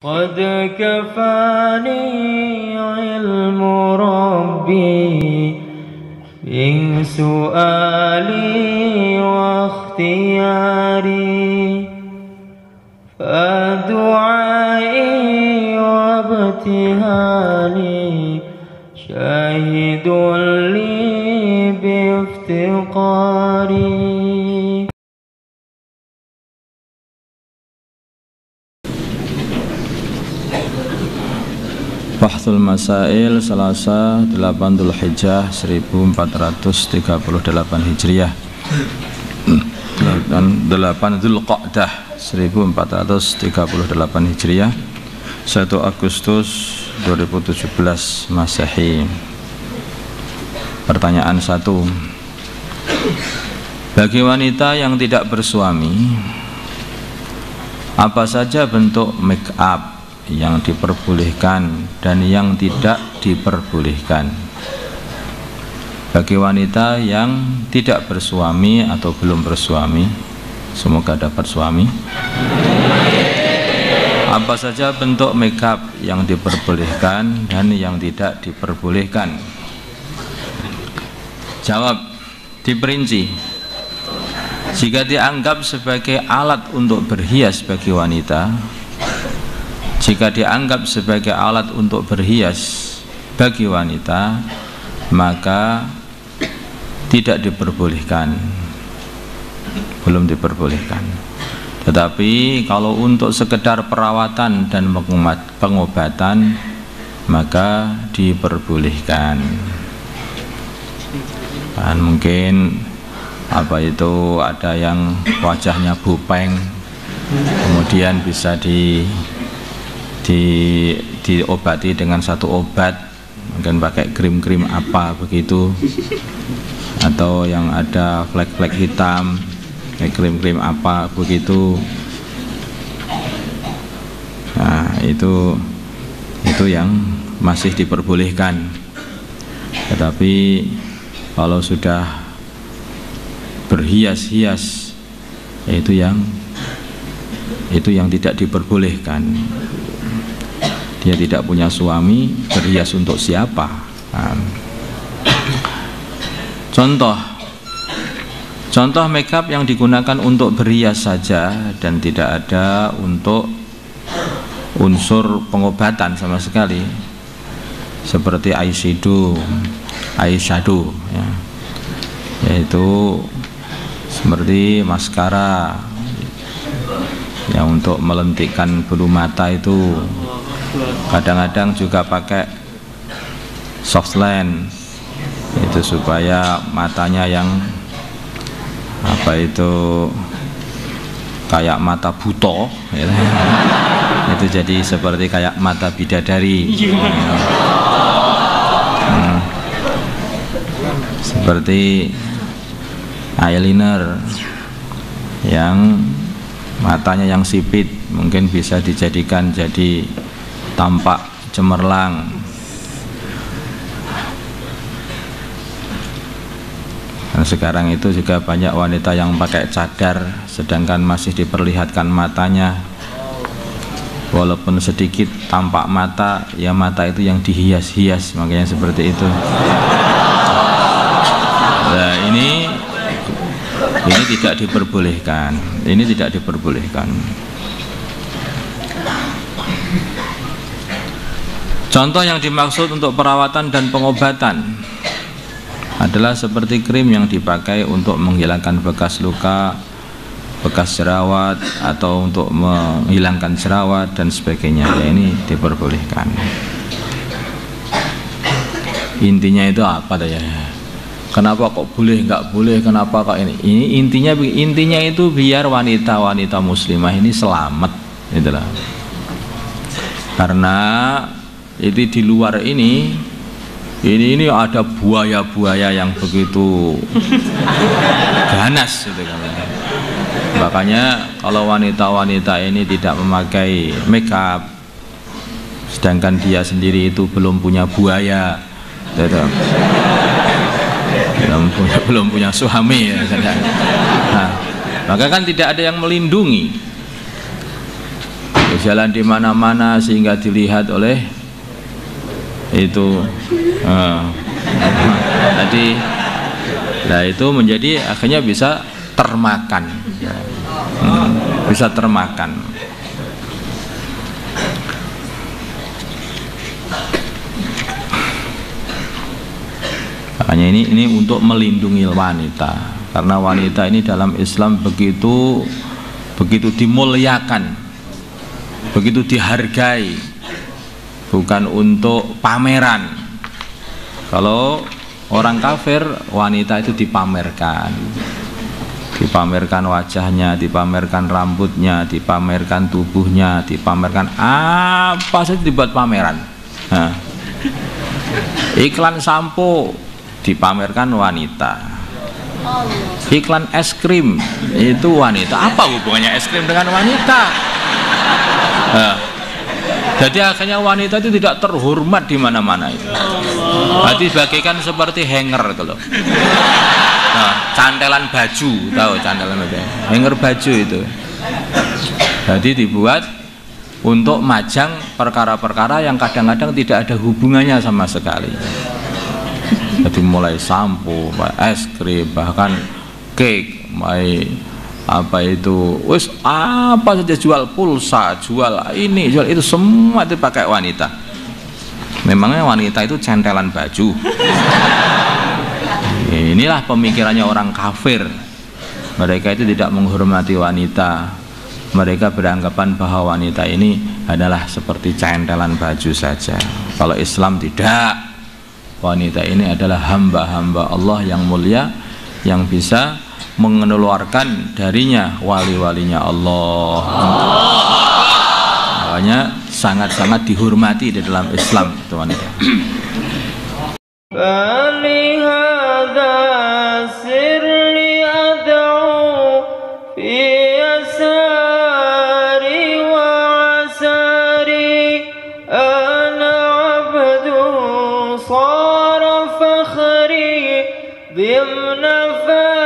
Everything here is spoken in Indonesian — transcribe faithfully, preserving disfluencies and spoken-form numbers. قد كفاني علم ربي من سؤالي واختياري، فدعائي وابتهالي شاهد لي بافتقاري. Bahtsul Masail, Selasa delapan Dzulhijjah seribu empat ratus tiga puluh delapan Hijriah, dan delapan Dzulqa'dah seribu empat ratus tiga puluh delapan Hijriah, satu Agustus dua ribu tujuh belas Masehi. Pertanyaan satu. Bagi wanita yang tidak bersuami, apa saja bentuk make up yang diperbolehkan dan yang tidak diperbolehkan? Bagi wanita yang tidak bersuami atau belum bersuami, semoga dapat suami, apa saja bentuk makeup yang diperbolehkan dan yang tidak diperbolehkan? Jawab, diperinci. Jika dianggap sebagai alat untuk berhias bagi wanita, jika dianggap sebagai alat untuk berhias bagi wanita, maka tidak diperbolehkan, belum diperbolehkan. Tetapi kalau untuk sekedar perawatan dan pengobatan, maka diperbolehkan. Dan mungkin apa itu ada yang wajahnya bopeng, kemudian bisa di Di, diobati dengan satu obat, mungkin pakai krim-krim apa begitu, atau yang ada flek-flek hitam kayak krim-krim apa begitu. Nah, itu itu yang masih diperbolehkan. Tetapi kalau sudah berhias-hias, itu yang itu yang tidak diperbolehkan. Dia tidak punya suami, berhias untuk siapa? Nah. Contoh Contoh makeup yang digunakan untuk berhias saja dan tidak ada untuk unsur pengobatan sama sekali, seperti eyeshadow Eyeshadow ya. Yaitu seperti maskara yang untuk melentikkan bulu mata itu, kadang-kadang juga pakai soft lens itu supaya matanya yang apa itu kayak mata buto gitu. Itu jadi seperti kayak mata bidadari gitu. hmm. Seperti eyeliner yang matanya yang sipit mungkin bisa dijadikan jadi tampak cemerlang. Dan sekarang itu juga banyak wanita yang pakai cadar, sedangkan masih diperlihatkan matanya, walaupun sedikit tampak mata, ya mata itu yang dihias-hias, makanya seperti itu. Nah, ini ini tidak diperbolehkan, ini tidak diperbolehkan. Contoh yang dimaksud untuk perawatan dan pengobatan adalah seperti krim yang dipakai untuk menghilangkan bekas luka, bekas jerawat, atau untuk menghilangkan jerawat dan sebagainya. Ya, ini diperbolehkan. Intinya itu apa ya? Kenapa kok boleh, nggak boleh, kenapa kok ini? Ini intinya intinya itu biar wanita-wanita muslimah ini selamat, itulah. Karena itu di luar ini ini ini ada buaya-buaya yang begitu ganas gitu kan. Makanya kalau wanita-wanita ini tidak memakai makeup, sedangkan dia sendiri itu belum punya buaya, gitu. belum punya belum punya suami, ya, gitu. Nah, maka kan tidak ada yang melindungi. berjalan di mana-mana sehingga dilihat oleh itu uh, tadi. Nah itu menjadi akhirnya bisa termakan, hmm, bisa termakan. Makanya ini ini untuk melindungi wanita, karena wanita ini dalam Islam begitu begitu dimuliakan, begitu dihargai, bukan untuk pameran. Kalau orang kafir, wanita itu dipamerkan, dipamerkan wajahnya, dipamerkan rambutnya, dipamerkan tubuhnya, dipamerkan apa saja dibuat pameran. Nah, iklan sampo dipamerkan wanita, iklan es krim itu wanita. Apa hubungannya es krim dengan wanita? Nah, jadi akhirnya wanita itu tidak terhormat di mana-mana itu. Berarti bagaikan seperti hanger itu loh. Nah, cantelan baju, tahu cantelan baju, hanger baju itu. Jadi dibuat untuk majang perkara-perkara yang kadang-kadang tidak ada hubungannya sama sekali. Jadi mulai sampo, es krim, bahkan cake, mulai apa itu, wes apa saja, jual pulsa, jual ini, jual itu, semua dipakai wanita. Memangnya wanita itu centelan baju? Inilah pemikirannya orang kafir. Mereka itu tidak menghormati wanita. Mereka beranggapan bahwa wanita ini adalah seperti centelan baju saja. Kalau Islam tidak. Wanita ini adalah hamba-hamba Allah yang mulia, yang bisa mengeluarkan darinya wali-walinya Allah. Makanya sangat-sangat dihormati di dalam Islam itu wanita. ضمن